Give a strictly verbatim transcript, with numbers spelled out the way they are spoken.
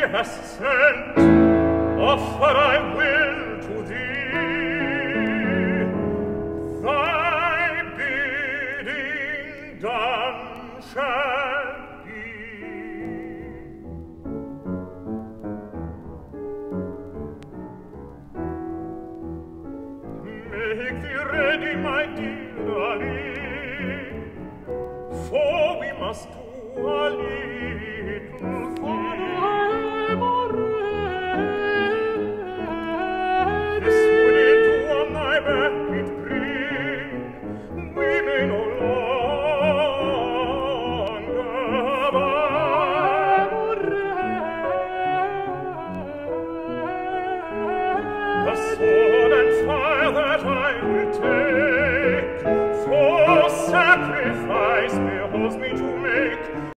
he has sent, offer I will to thee. Thy bidding done shall be. Make thee ready, my dear Ali, for we must do a little.